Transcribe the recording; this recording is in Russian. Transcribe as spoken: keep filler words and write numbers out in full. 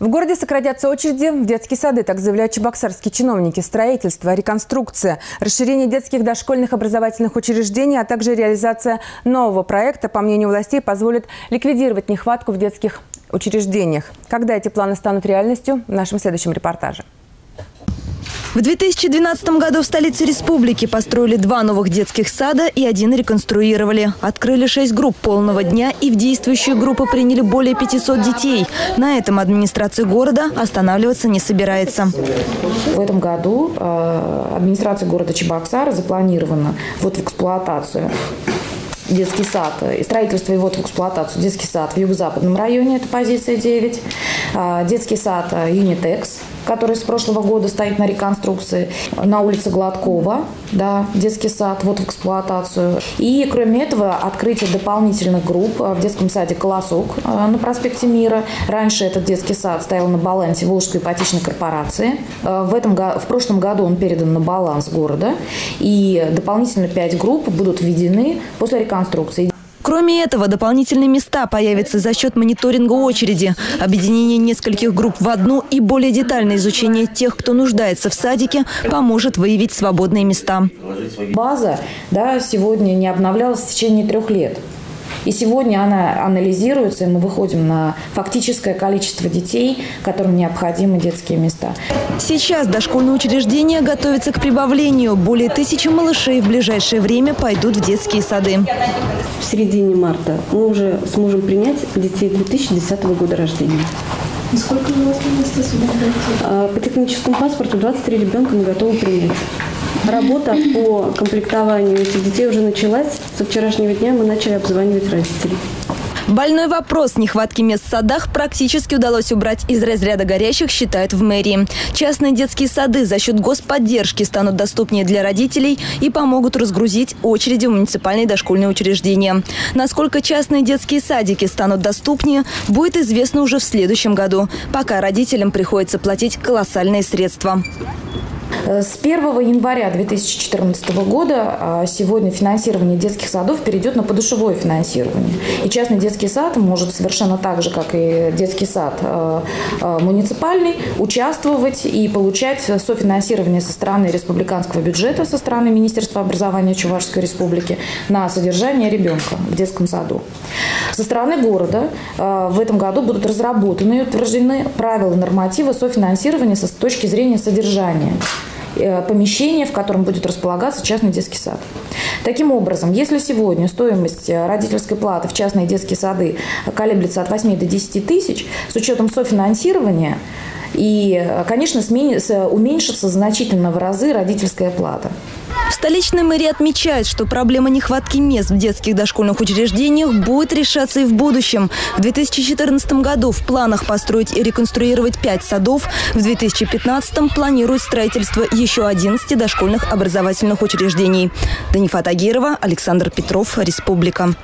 В городе сократятся очереди в детские сады, так заявляют чебоксарские чиновники. Строительство, реконструкция, расширение детских дошкольных образовательных учреждений, а также реализация нового проекта, по мнению властей, позволит ликвидировать нехватку в детских учреждениях. Когда эти планы станут реальностью, в нашем следующем репортаже. В две тысячи двенадцатом году в столице республики построили два новых детских сада и один реконструировали. Открыли шесть групп полного дня и в действующую группу приняли более пятисот детей. На этом администрация города останавливаться не собирается. В этом году администрация города Чебоксары запланирована вот в эксплуатацию. Детский сад и строительство его в эксплуатацию. Детский сад в юго-западном районе, это позиция девять. Детский сад Юнитекс, который с прошлого года стоит на реконструкции. На улице Гладкова, да, детский сад вот в эксплуатацию. И кроме этого открытие дополнительных групп в детском саде Колосок на проспекте Мира. Раньше этот детский сад стоял на балансе Волжской ипотечной корпорации. В, этом, в прошлом году он передан на баланс города. И дополнительно пять групп будут введены после реконструкции. Кроме этого, дополнительные места появятся за счет мониторинга очереди, объединение нескольких групп в одну и более детальное изучение тех, кто нуждается в садике, поможет выявить свободные места. База, да, сегодня не обновлялась в течение трех лет. И сегодня она анализируется, и мы выходим на фактическое количество детей, которым необходимы детские места. Сейчас дошкольные учреждения готовятся к прибавлению. Более тысячи малышей в ближайшее время пойдут в детские сады. В середине марта мы уже сможем принять детей две тысячи десятого года рождения. И сколько у вас места сюда пройти? По техническому паспорту двадцать три ребенка мы готовы принять. Работа по комплектованию этих детей уже началась. Со вчерашнего дня мы начали обзванивать родителей. Больной вопрос нехватки мест в садах практически удалось убрать из разряда горящих, считают в мэрии. Частные детские сады за счет господдержки станут доступнее для родителей и помогут разгрузить очереди в муниципальные дошкольные учреждения. Насколько частные детские садики станут доступнее, будет известно уже в следующем году. Пока родителям приходится платить колоссальные средства. С первого января две тысячи четырнадцатого года сегодня финансирование детских садов перейдет на подушевое финансирование. И частный детский сад может совершенно так же, как и детский сад муниципальный, участвовать и получать софинансирование со стороны республиканского бюджета, со стороны Министерства образования Чувашской Республики на содержание ребенка в детском саду. Со стороны города в этом году будут разработаны и утверждены правила норматива софинансирования с точки зрения содержания помещение, в котором будет располагаться частный детский сад. Таким образом, если сегодня стоимость родительской платы в частные детские сады колеблется от восьми до десяти тысяч, с учетом софинансирования, и, конечно, уменьшится значительно в разы родительская плата. В столичной мэрии отмечают, что проблема нехватки мест в детских дошкольных учреждениях будет решаться и в будущем. В две тысячи четырнадцатом году в планах построить и реконструировать пять садов. В две тысячи пятнадцатом планируют строительство еще одиннадцати дошкольных образовательных учреждений. Данифа Тагирова, Александр Петров, Республика.